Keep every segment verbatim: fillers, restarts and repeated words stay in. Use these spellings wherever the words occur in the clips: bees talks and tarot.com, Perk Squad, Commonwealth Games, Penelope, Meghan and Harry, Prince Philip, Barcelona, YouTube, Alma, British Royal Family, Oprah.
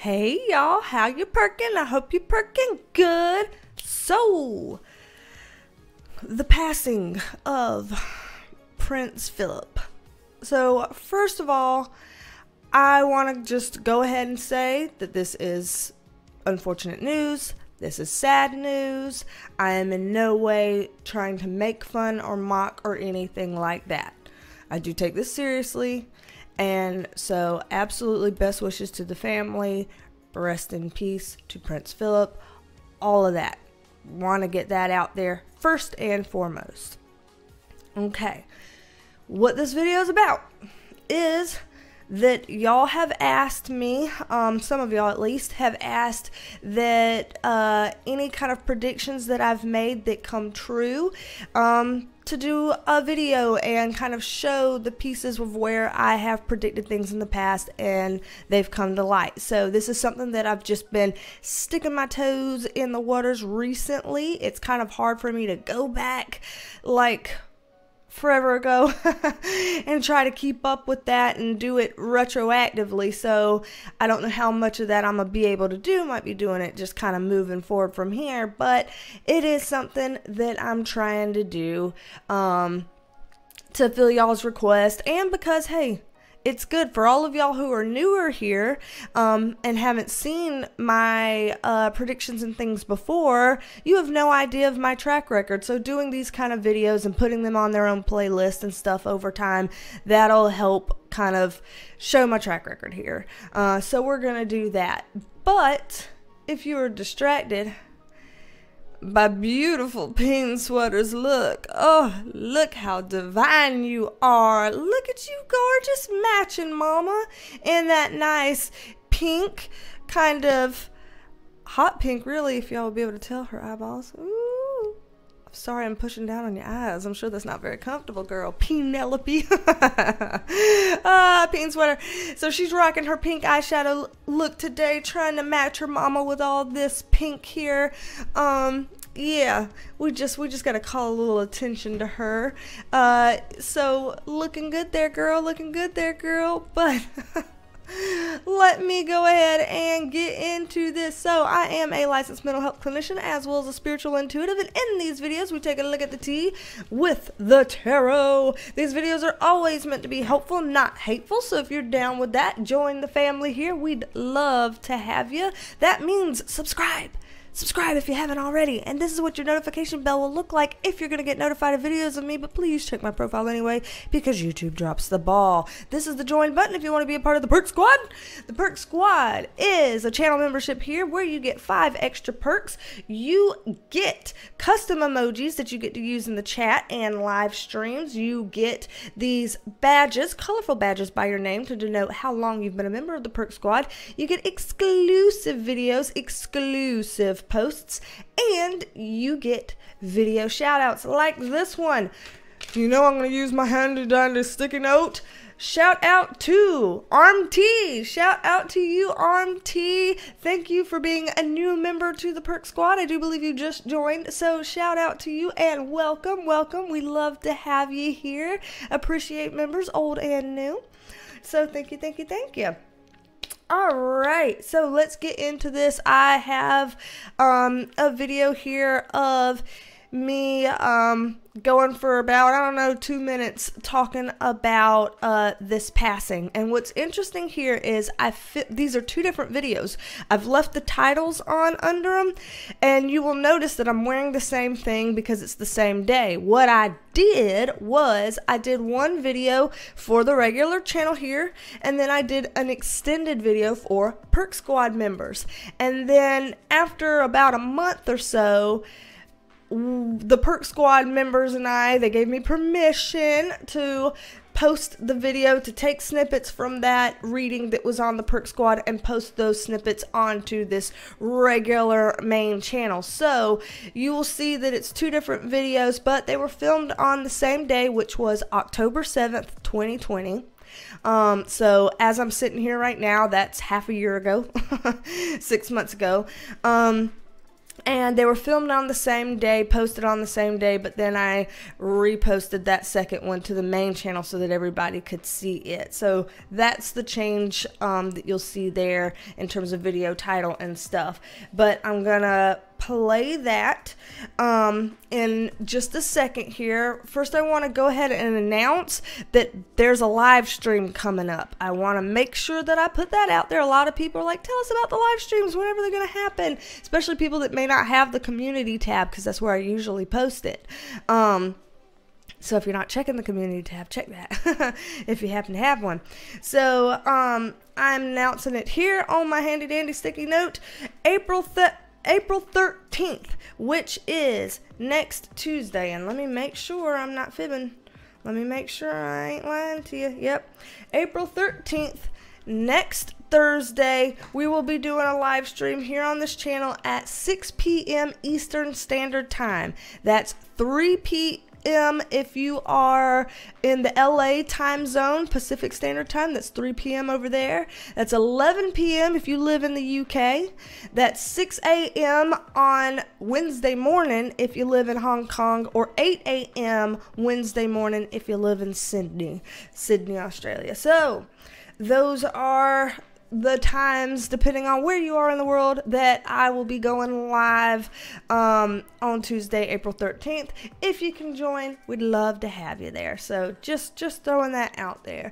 Hey y'all, how you perking? I hope you perking good. So, the passing of Prince Philip. So, first of all, I want to just go ahead and say that this is unfortunate news. This is sad news. I am in no way trying to make fun or mock or anything like that. I do take this seriously. And so, absolutely best wishes to the family, rest in peace to Prince Philip, all of that. Want to get that out there first and foremost. Okay, what this video is about is that y'all have asked me, um, some of y'all at least, have asked that uh, any kind of predictions that I've made that come true, um, to do a video and kind of show the pieces of where I have predicted things in the past and they've come to light. So this is something that I've just been sticking my toes in the waters recently. It's kind of hard for me to go back like forever ago and try to keep up with that and do it retroactively. So I don't know how much of that I'm gonna be able to do. Might be doing it just kind of moving forward from here, but it is something that I'm trying to do um, to fill y'all's request, and because hey, it's good for all of y'all who are newer here um, and haven't seen my uh, predictions and things before. You have no idea of my track record. So doing these kind of videos and putting them on their own playlist and stuff over time, that'll help kind of show my track record here. Uh, so we're going to do that. But if you are distracted by beautiful pink sweaters, look, oh, look how divine you are. Look at you, gorgeous, matching mama in that nice pink, kind of hot pink, really, if y'all will be able to tell her eyeballs. Ooh, I'm sorry I'm pushing down on your eyes. I'm sure that's not very comfortable, girl. Penelope. Ah, pink sweater. So she's rocking her pink eyeshadow look today, trying to match her mama with all this pink here. Um, yeah, we just we just gotta call a little attention to her. Uh, so looking good there, girl. Looking good there, girl. But let me go ahead and get into this. So I am a licensed mental health clinician as well as a spiritual intuitive, and in these videos we take a look at the tea with the tarot. These videos are always meant to be helpful, not hateful, so if you're down with that, join the family here. We'd love to have you. That means subscribe. Subscribe if you haven't already, and this is what your notification bell will look like if you're going to get notified of videos of me, but please check my profile anyway because YouTube drops the ball. This is the join button if you want to be a part of the Perk Squad. The Perk Squad is a channel membership here where you get five extra perks. You get custom emojis that you get to use in the chat and live streams. You get these badges, colorful badges by your name to denote how long you've been a member of the Perk Squad. You get exclusive videos, exclusive posts, and you get video shout outs like this one. You know, I'm going to use my handy dandy sticky note. Shout out to Arm T. Shout out to you, Arm T. Thank you for being a new member to the Perk Squad. I do believe you just joined, so shout out to you and welcome, welcome. We love to have you here. Appreciate members, old and new. So thank you, thank you, thank you. All right, so let's get into this. I have um, a video here of me um, going for about, I don't know, two minutes talking about uh, this passing. And what's interesting here is I fit, these are two different videos. I've left the titles on under them, and you will notice that I'm wearing the same thing because it's the same day. What I did was I did one video for the regular channel here, and then I did an extended video for Perk Squad members. And then after about a month or so, the Perk Squad members and I, they gave me permission to post the video, to take snippets from that reading that was on the Perk Squad and post those snippets onto this regular main channel. So you will see that it's two different videos, but they were filmed on the same day, which was October seventh twenty twenty. Um, so as I'm sitting here right now, that's half a year ago, six months ago. Um, and they were filmed on the same day, posted on the same day, but then I reposted that second one to the main channel so that everybody could see it. So that's the change um, that you'll see there in terms of video title and stuff. But I'm gonna play that um, in just a second here. First, I want to go ahead and announce that there's a live stream coming up. I want to make sure that I put that out there. A lot of people are like, tell us about the live streams, whenever they're going to happen, especially people that may not have the community tab, because that's where I usually post it. Um, so if you're not checking the community tab, check that if you happen to have one. So um, I'm announcing it here on my handy dandy sticky note, April th April thirteenth, which is next Tuesday. And let me make sure I'm not fibbing. Let me make sure I ain't lying to you. Yep. April thirteenth, next Thursday, we will be doing a live stream here on this channel at six P M Eastern Standard Time. That's three P M if you are in the L A time zone, Pacific Standard Time. That's three P M over there. That's eleven P M if you live in the U K. That's six A M on Wednesday morning if you live in Hong Kong, or eight A M Wednesday morning if you live in Sydney, Sydney, Australia. So those are the times, depending on where you are in the world, that I will be going live um, on Tuesday, April thirteenth. If you can join, we'd love to have you there. So just just throwing that out there.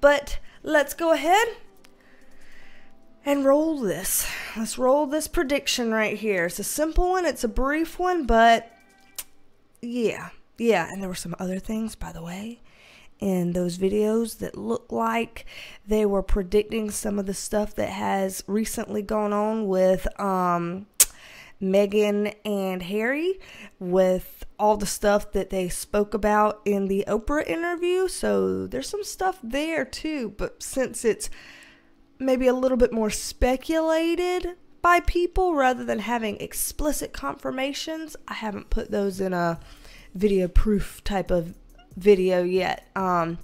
But let's go ahead and roll this. Let's roll this prediction right here. It's a simple one. It's a brief one, but yeah. Yeah, and there were some other things, by the way, in those videos that look like they were predicting some of the stuff that has recently gone on with um, Meghan and Harry, with all the stuff that they spoke about in the Oprah interview. So there's some stuff there too, but since it's maybe a little bit more speculated by people rather than having explicit confirmations, I haven't put those in a video proof type of video yet. Um,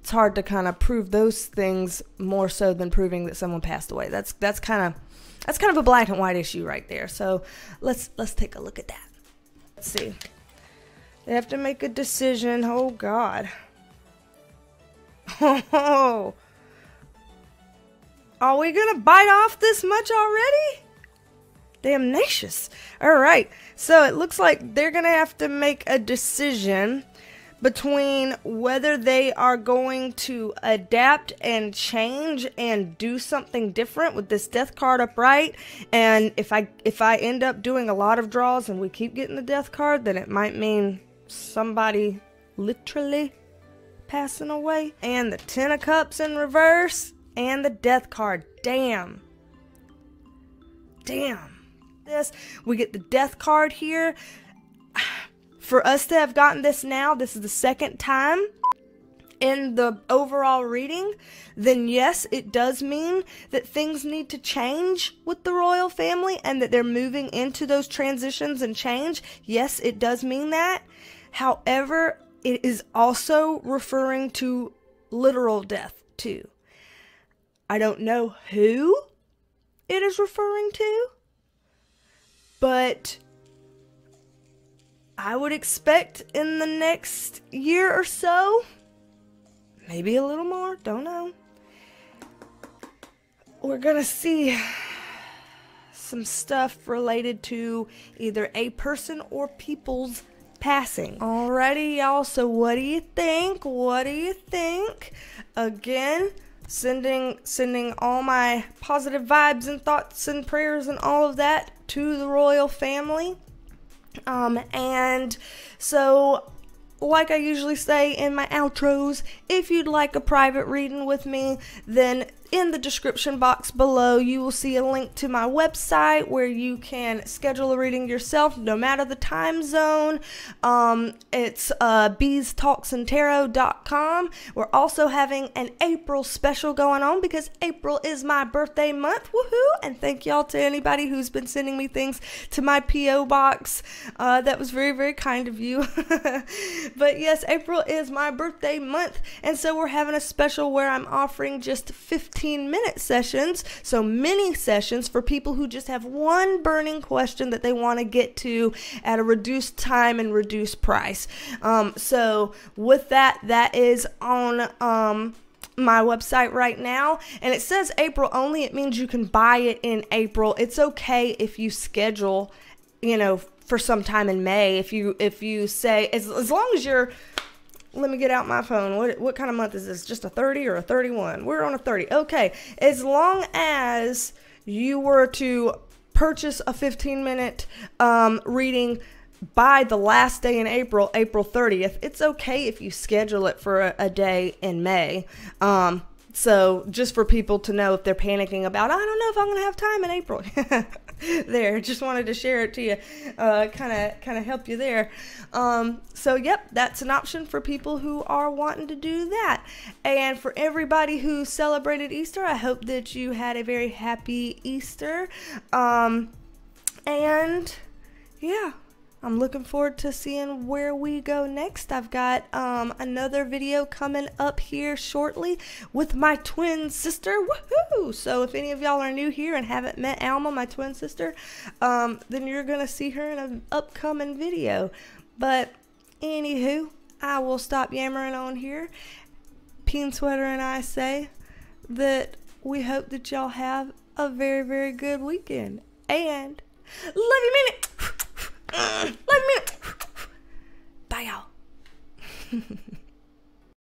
it's hard to kind of prove those things more so than proving that someone passed away. That's that's kind of that's kind of a black and white issue right there. So let's let's take a look at that. Let's see. They have to make a decision. Oh God. Oh, are we gonna bite off this much already? Damnacious. All right, so it looks like they're gonna have to make a decision between whether they are going to adapt and change and do something different with this death card upright. And if I if I end up doing a lot of draws and we keep getting the death card, then it might mean somebody literally passing away. And the Ten of Cups in reverse and the death card. Damn. Damn. This, we get the death card here. For us to have gotten this now, this is the second time in the overall reading, then yes, it does mean that things need to change with the royal family and that they're moving into those transitions and change. Yes, it does mean that. However, it is also referring to literal death too. I don't know who it is referring to, but I would expect in the next year or so, maybe a little more, don't know, we're gonna see some stuff related to either a person or people's passing. Alrighty, y'all, so what do you think? What do you think? Again, sending sending all my positive vibes and thoughts and prayers and all of that to the royal family. Um, and so, like I usually say in my outros, if you'd like a private reading with me, then in the description box below, you will see a link to my website where you can schedule a reading yourself, no matter the time zone. Um, it's uh, bees talks and tarot dot com. We're also having an April special going on because April is my birthday month. Woohoo! And thank y'all to anybody who's been sending me things to my P O box. Uh, that was very, very kind of you. But yes, April is my birthday month, and so we're having a special where I'm offering just fifteen fifteen minute sessions, so mini sessions for people who just have one burning question that they want to get to at a reduced time and reduced price. Um, so with that, that is on um, my website right now, and it says April only. It means you can buy it in April. It's okay if you schedule, you know, for some time in May. If you if you say, as, as long as you're, let me get out my phone. What, what kind of month is this? Just a thirty or a thirty-one? We're on a thirty. Okay. As long as you were to purchase a fifteen minute um, reading by the last day in April, April thirtieth, it's okay if you schedule it for a, a day in May. Um, so just for people to know if they're panicking about, I don't know if I'm going to have time in April. There, just wanted to share it to you, uh, kind of kind of help you there. Um, so, yep, that's an option for people who are wanting to do that. And for everybody who celebrated Easter, I hope that you had a very happy Easter. Um, and, yeah. I'm looking forward to seeing where we go next. I've got um, another video coming up here shortly with my twin sister. Woohoo! So if any of y'all are new here and haven't met Alma, my twin sister, um, then you're going to see her in an upcoming video. But anywho, I will stop yammering on here. Peen Sweater and I say that we hope that y'all have a very, very good weekend. And love you, mean it. Let me. Bye, y'all.